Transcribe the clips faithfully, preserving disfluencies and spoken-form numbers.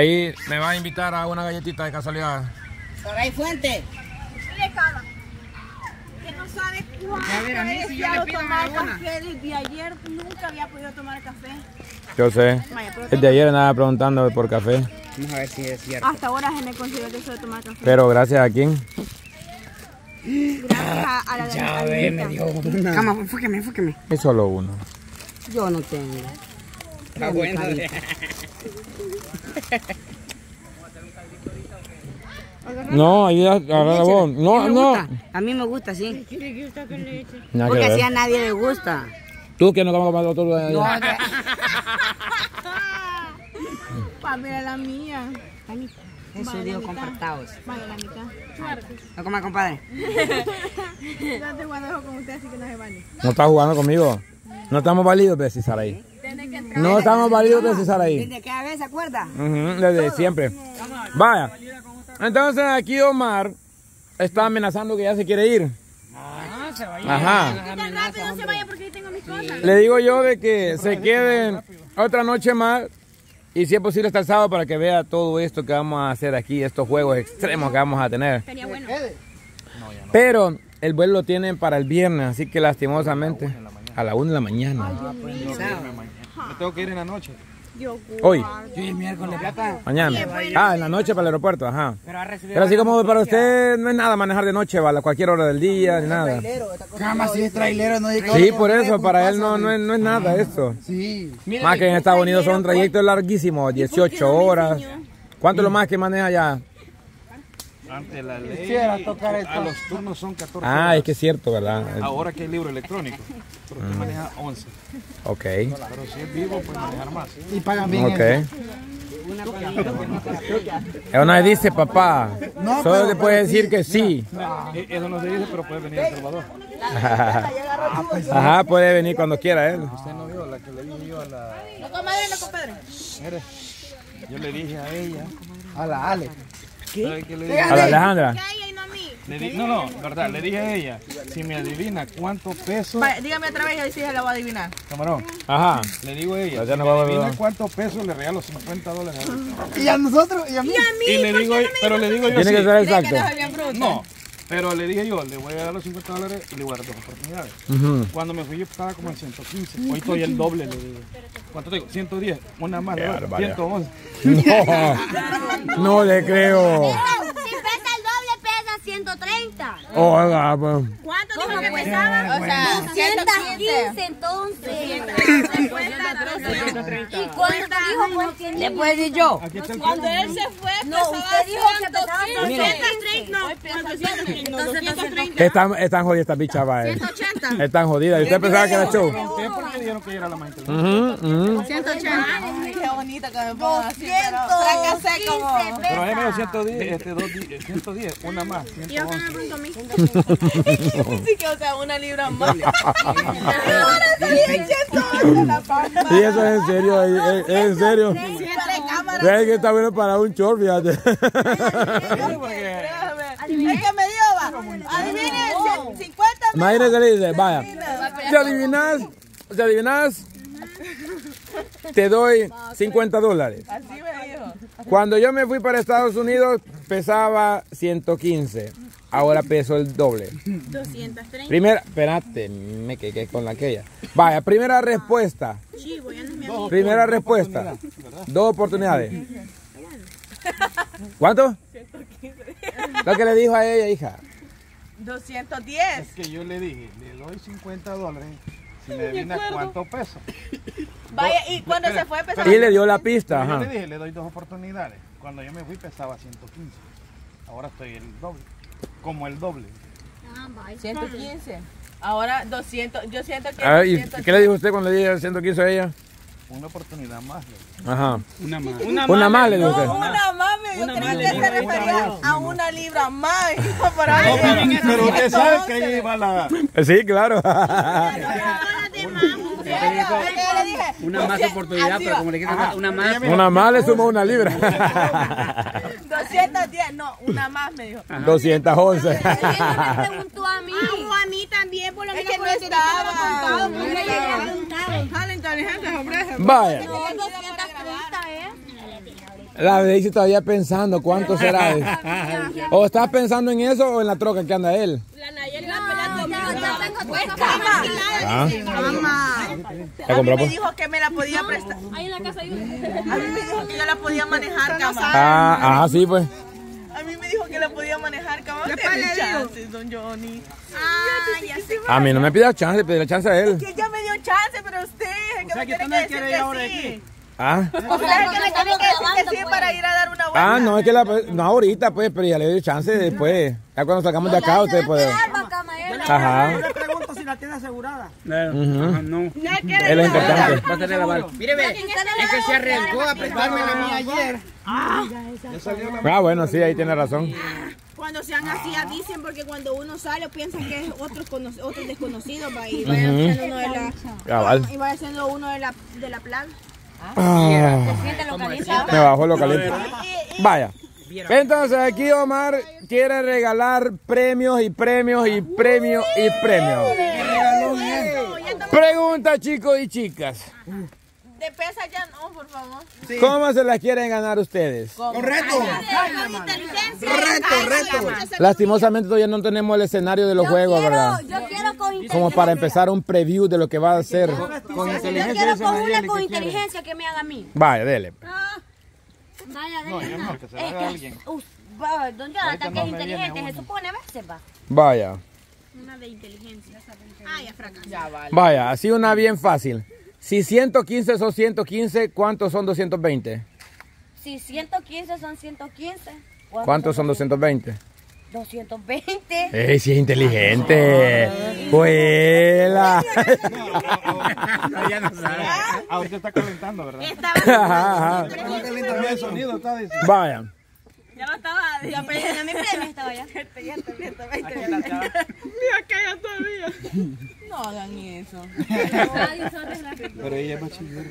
Ahí me va a invitar a una galletita de casualidad. Saray Fuente. Mire, cara, que no sabe cuánto he deseado tomar café desde ayer. Nunca había podido tomar café. Yo sé. Desde ayer andaba preguntando por café. Vamos a ver si es cierto. Hasta ahora se me consiguió el deseo de tomar café. Pero gracias a quién. Gracias a, a la de la ve, me dio una. Cama, enfóqueme, enfóqueme. Es solo uno. Yo no tengo. Está bueno. No, ayuda a agarrar vos. No, no. A mí me gusta, sí. Porque así a nadie le gusta. Tú que no vamos a comer otro lugar. No, para ver a la mía. Eso vale, digo, compartados. Vale, la mitad. No comas, compadre. Yo estoy jugando con usted, así que no se vale. No estás jugando conmigo. No estamos válidos de César ahí. No estamos válidos de César ahí. ¿Desde qué vez se acuerda? Uh-huh, desde ¿todo? Siempre. Vaya. Entonces aquí Omar está amenazando que ya se quiere ir. Ah, se va a ir. Ajá. Tan rápido, no se vaya porque yo tengo mis cosas. Le digo yo de que se queden otra noche más. Y si es posible hasta el sábado para que vea todo esto que vamos a hacer aquí, estos juegos extremos que vamos a tener. Sería bueno. Pero el vuelo lo tienen para el viernes, así que lastimosamente a la una de la mañana. Ah, pues yo me tengo que ir en la noche. Hoy. Sí, miércoles. Mañana. Ah, en la noche para el aeropuerto, ajá. Pero así como para usted no es nada manejar de noche, a cualquier hora del día, ni nada. Cama, si es trailero, no es. Sí, por eso, para él no, no, es, no es nada esto. Sí. Más que en Estados Unidos son trayectos larguísimos, dieciocho horas. ¿Cuánto es lo más que maneja allá? Ante la ley, quisiera tocar esto. A los turnos son catorce horas. Ah, es que es cierto, ¿verdad? Ahora que hay libro electrónico, pero usted mm. maneja once. Ok. Pero si es vivo, puede manejar más. Y pagan bien. Ok. Eso no se dice, papá. No, solo te puede decir que sí. No, eso no se dice, pero puede venir a El Salvador. Ajá, puede venir cuando quiera él. Usted no vio la que le dije yo a la... No, comadre, no, compadre. Yo le dije a ella, a la Ale. ¿Qué? A la Alejandra. Le di, no, no, verdad, le dije a ella, si me adivina cuánto peso... Vale, dígame otra vez y así se la voy a adivinar. Camarón. Ajá. Le digo a ella, si no me va adivina a cuánto peso le regalo cincuenta dólares. ¿Y a nosotros? ¿Y a mí? Y a mí, y le digo, no pero le digo yo tiene sí que ser exacto. No, pero le dije yo, le voy a dar los cincuenta dólares y le voy a dar dos oportunidades. Uh -huh. Cuando me fui yo estaba como en ciento quince, hoy estoy el doble, le digo. ¿Cuánto te digo? ciento diez, una más, ciento once. No, no le creo. Si pesa el doble, pesa ciento treinta. Oh, pues. ¿Cuánto dijo que pesaba? O sea, ciento quince entonces. ¿Y cuánto dijo? ¿Le puedo decir yo? Cuando él se fue, pesaba ciento treinta. Están, están jodidas estas bichas, va. ciento ochenta. Están jodidas. ¿Y usted pensaba que era show? Que era la más inteligente. Uh-huh, uh-huh. ciento ochenta. Ay, qué bonita que me pongo así, pero como... Pero ahí me dio ciento diez, este, dos, ciento diez, una más, ciento once. Yo me pregunto a mí. Sí que, o sea, una libra más. Y eso es en serio, es, es en serio. Es que está bueno para un short, fíjate. Es que me dio, va. Adivinen, cincuenta. Imagínense que le dice, vaya, si adivinas... O sea, adivinás, te doy cincuenta dólares. Así me dijo. Cuando yo me fui para Estados Unidos, pesaba ciento quince. Ahora peso el doble. doscientos treinta. Primera, espérate, me quedé con la aquella. Vaya, primera respuesta. Chivo, ya no es mi amigo. Primera respuesta. Dos oportunidades. ¿Cuánto? ciento quince. Lo que le dijo a ella, hija. doscientos diez. Es que yo le dije, le doy cincuenta dólares. Si le adivina cuánto peso. Vaya, y cuando pero, se fue pesaba. Y le dio la pista. Ajá. Yo le dije, le doy dos oportunidades. Cuando yo me fui pesaba ciento quince. Ahora estoy el doble. Como el doble. Ah, vaya. ciento quince. Ahora doscientos. Yo siento que. Ah, ¿y ¿Qué le dijo usted cuando le dije ciento quince a ella? Una oportunidad más. Ajá. Una más. Una, una más, más le dijo usted. No, una más, yo una creí más, que se refería más, a una libra más. Hijo, por ahí. No, pero, pero, pero usted sabe que ahí iba la. Sí, claro. Una más oportunidad, pero como le quieres dar una más. Una más le sumó una libra. doscientos diez, no, una más me dijo. doscientos once. Me preguntó a mí. A mí también, por lo menos por eso estaba. Vaya. La dice todavía pensando cuánto será él. ¿O estás pensando en eso o en la troca que anda él? La Nayeli va a pelear conmigo. ¿Ah? Mamá. A mí me dijo que me la podía prestar. Ahí en la casa hay una. A mí me dijo que yo la podía manejar, cama. Ah, ah, sí, pues. A mí me dijo que la podía manejar, cama. ¿Qué pasa, chance, don Johnny? Ah, ya sé. A mí no me pidió chance, pedí la chance a él. Es que ella me dio chance, pero usted es que me tiene que decir que sí. Ah, o sea, es que me tiene que decir que sí para ir a dar una vuelta. Ah, no, es que la, no ahorita, pues, pero ya le doy chance después. Ya cuando salgamos de acá, usted puede. Ajá. Yo le pregunto si la tiene asegurada. No, él es importante. Va a tener la barca. Míreme, es que se arriesgó a prestarme la mía ayer. Ah, bueno, sí, ahí tiene razón. Cuando sean así, dicen, porque cuando uno sale piensan que es otro, otro desconocido va y vaya haciendo uno de la. Y vaya haciendo uno de la, de la plaga. Ah, me bajó lo caliente. Vaya. Entonces aquí Omar quiere regalar premios y premios y premios y premios. Pregunta, chicos y chicas. De pesa ya no, por favor. Sí. ¿Cómo se las quieren ganar ustedes? Con reto. Reto, reto. Lastimosamente todavía no tenemos el escenario de los yo juegos, quiero, ¿verdad? Yo quiero con como para empezar un preview de lo que va a hacer. Yo quiero con una con inteligencia que me haga a mí. Vaya, dele. Ah, vaya, dele. No, no, que se la haga alguien. Uh, va, ¿dónde ataques inteligentes? Se supone a veces, va. Vaya. Una de inteligencia. Ah, ya fracasó. Vale. Vaya, así una bien fácil. Si ciento quince son ciento quince, ¿cuántos son doscientos veinte? Si ciento quince son ciento quince. ¿Cuántos, ¿Cuántos son doscientos veinte? doscientos veinte. ¡Ey, si es inteligente! ¡Vuela! No, ya no sabe. Ahorita está calentando, ¿verdad? Estaba calentando el sonido, está diciendo. Vaya. Ya lo estaba, ya peleando mi premio estaba ya. Ya está abierto, veinte. Mira que ya todavía. No hagan eso. Pero ella es bachiller.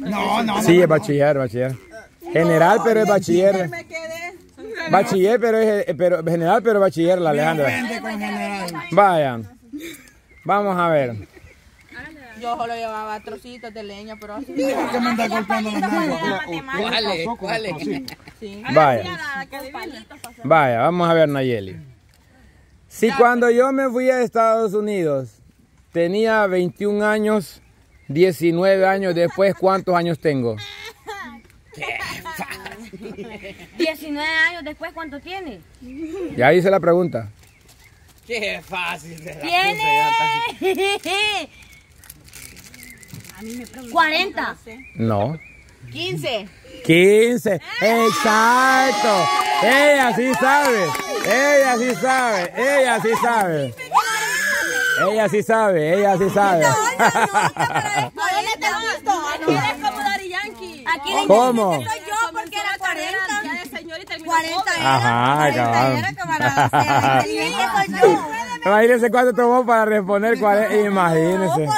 No, no, no. Sí, es bachiller, bachiller. General, pero es bachiller. Bachiller, pero es pero, general, pero bachiller, la Alejandra. Vayan. Vamos a ver. Yo solo llevaba trocitos de leña, pero así. ¿Por qué me andas golpeando los nervios? ¿Cuáles? ¿Cuáles? Sí. Vaya. Vaya, vamos a ver, Nayeli. Si cuando yo me fui a Estados Unidos tenía veintiún años, diecinueve años después, ¿cuántos años tengo? ¿Qué? diecinueve años después, ¿cuánto tiene? Ya hice la pregunta. ¡Qué fácil! Se la ¡tiene! A mí me ¿cuarenta? No. ¿quince? quince, exacto. Ella sí sabe. Ella sí sabe. Ella sí sabe. Ella sí sabe. Ella sí sabe. ¿Cómo? cuarenta era, camarada. Imagínense cuánto tomó para responder cuarenta. Imagínense.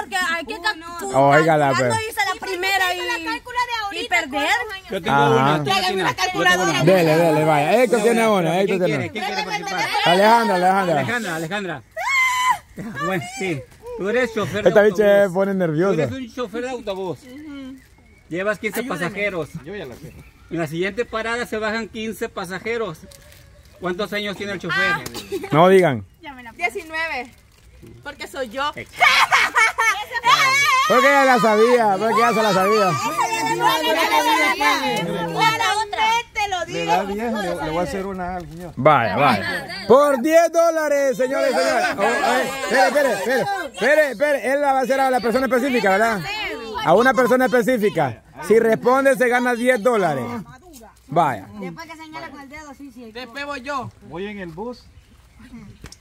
Oígala, pues. Y perder. Yo tengo una, calculadora. Dele, dele, vaya. Esto tiene una, esto tiene una. Alejandra, Alejandra. Alejandra, Alejandra. Bueno, sí. Tú eres chofer de autobús. Esta bicha pone nerviosa. Tú eres un chofer de autobús. Llevas quince pasajeros. Yo ya la quiero. En la siguiente parada se bajan quince pasajeros. ¿Cuántos años tiene el chofer? No digan. diecinueve. Porque soy yo. Porque ella la sabía, porque ella se la sabía. Le voy a hacer una al señor. Vaya, vaya. Por diez dólares, señores, señores. Espere, espere, espere. Espere, espere. Él la va a hacer a la persona específica, ¿verdad? A una persona específica. Si responde, se gana diez dólares. Vaya. Después que señala con el dedo, sí, sí. Después voy yo. Voy en el bus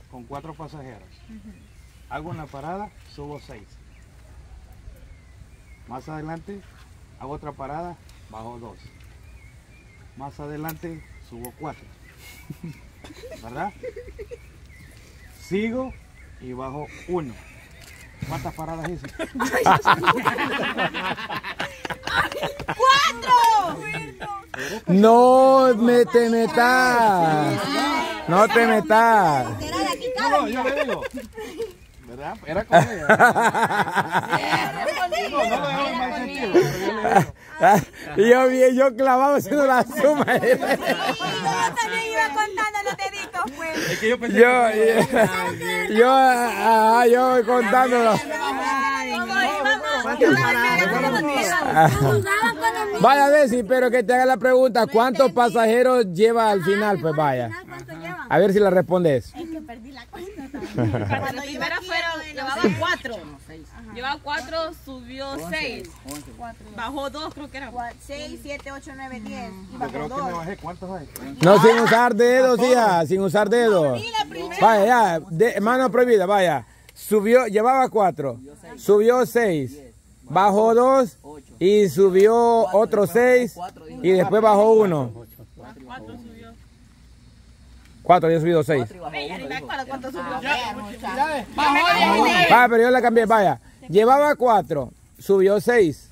con cuatro pasajeros. Hago una parada, subo seis. Más adelante, hago otra parada, bajo dos. Más adelante, subo cuatro. ¿Verdad? Sigo y bajo uno. ¿Cuántas paradas hice? ¡Cuatro! No me te metas. No te metas. No, yo le digo. ¿verdad? Era con ella. Sí, no, no lo dejaba en mal sentido. Yo bien, yo clavado haciendo la suma. Y yo también iba contando los deditos, pues. Es que yo pensé yo, que... Yo, ah, yo voy contándolo. Vaya, Desi, pero que te haga la pregunta, ¿cuántos pasajeros lleva al final? Pues vaya. A ver si la respondes. Es que perdí la cuenta también. Cuando primero fueron, llevaba cuatro. Llevaba cuatro, subió seis. Bajó dos, creo que era. Seis, siete, ocho, nueve, diez. Y bajó dos. ¿Cuántos hay? No, sin usar dedos, hija, sin usar dedos. Vaya, ya, mano prohibida, vaya. Subió, llevaba cuatro, subió seis, bajó dos y subió otro seis y después bajó uno. Cuatro, yo he subido seis. Vaya, pero yo la cambié, vaya. Llevaba cuatro, subió seis,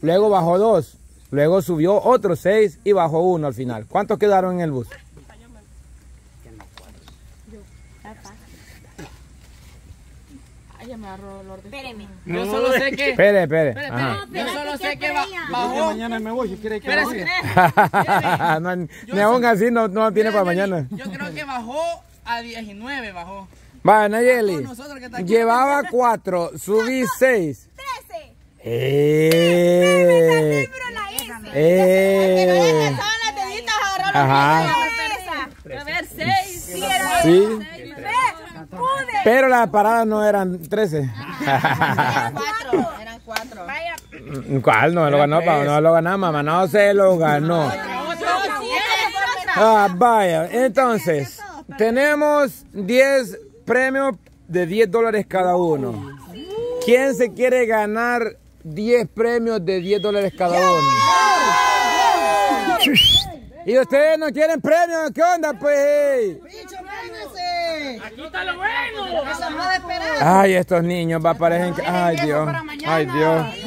luego bajó dos, luego subió otro seis y bajó uno al final. ¿Cuántos quedaron en el bus? Me Espéreme. Yo solo sé que. Espere, espere. Yo solo sé que bajó. Mañana me voy. ¿Quiere que baje? Ni aún así no, no tiene para mañana. Yo creo que bajó a diecinueve. Bajó. Va, Nayeli. Llevaba cuatro. Subí seis. trece. Eh. Eh. Ajá. A ver, seis. Sí. Pero las paradas no eran trece. Ah, eran cuatro. Eran cuatro. ¿Cuál? No se lo ganó, papá. No se lo ganó, mamá. No se lo ganó. Ah, vaya. Entonces, tenemos diez premios de diez dólares cada uno. ¿Quién se quiere ganar diez premios de diez dólares cada uno? ¿Y ustedes no quieren premios? ¿Qué onda, pues? Aquí está lo bueno. Ay, estos niños va, parecen que... Ay, Dios. Ay, Dios.